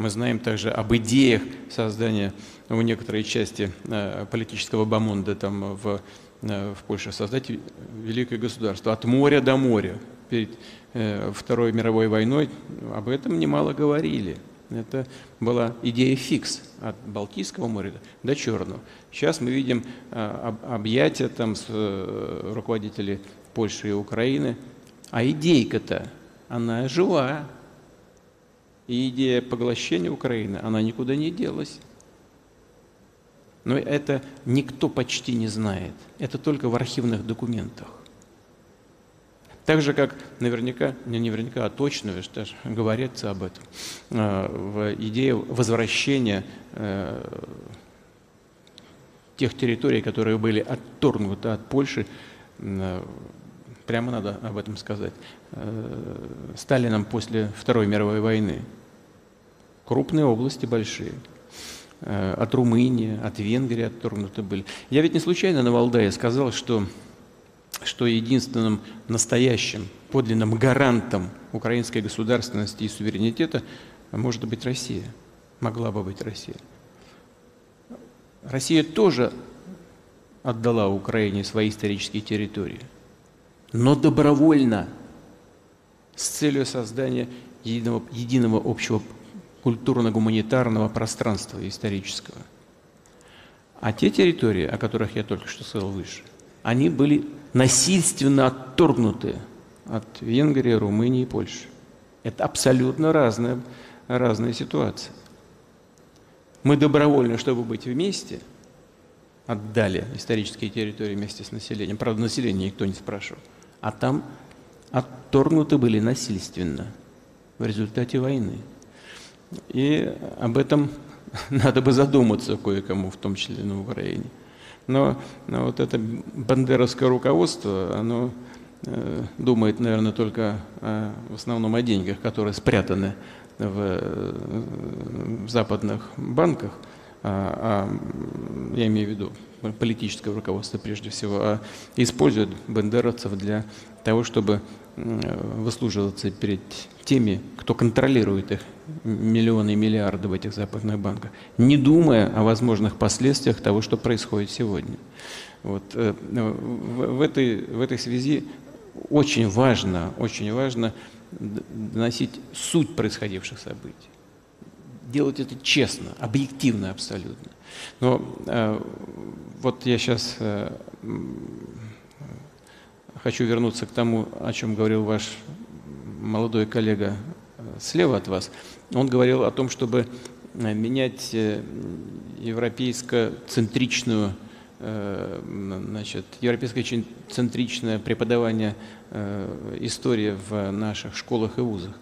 Мы знаем также об идеях создания в некоторой части политического бомонда там в Польше, создать великое государство от моря до моря. Перед Второй мировой войной об этом немало говорили. Это была идея фикс от Балтийского моря до Черного. Сейчас мы видим объятия там с руководителей Польши и Украины. А идейка-то, она жива. И идея поглощения Украины, она никуда не делась. Но это никто почти не знает. Это только в архивных документах. Так же, как наверняка, не наверняка, а точно даже говорится об этом, в идее возвращения тех территорий, которые были отторгнуты от Польши, прямо надо об этом сказать, Сталином после Второй мировой войны. Крупные области большие. От Румынии, от Венгрии отторгнуты были. Я ведь не случайно на Валдае сказал, что единственным настоящим, подлинным гарантом украинской государственности и суверенитета может быть Россия, могла бы быть Россия. Россия тоже отдала Украине свои исторические территории, но добровольно, с целью создания единого общего культурно-гуманитарного пространства исторического. А те территории, о которых я только что сказал выше, они были насильственно отторгнуты от Венгрии, Румынии и Польши. Это абсолютно разная ситуация. Мы добровольно, чтобы быть вместе, отдали исторические территории вместе с населением. Правда, население никто не спрашивал. А там отторгнуты были насильственно в результате войны. И об этом надо бы задуматься кое-кому, в том числе на Украине. Но вот это бандеровское руководство, оно думает, наверное, только в основном о деньгах, которые спрятаны в западных банках. Я имею в виду политическое руководство прежде всего, а использует бандеровцев для того, чтобы выслуживаться перед теми, кто контролирует их миллионы и миллиарды в этих западных банках, не думая о возможных последствиях того, что происходит сегодня. Вот. В этой связи очень важно доносить суть происходивших событий. Делать это честно, объективно абсолютно. Но вот я сейчас хочу вернуться к тому, о чем говорил ваш молодой коллега слева от вас. Он говорил о том, чтобы менять европейско-центричную, значит, европейско-центричное преподавание истории в наших школах и вузах.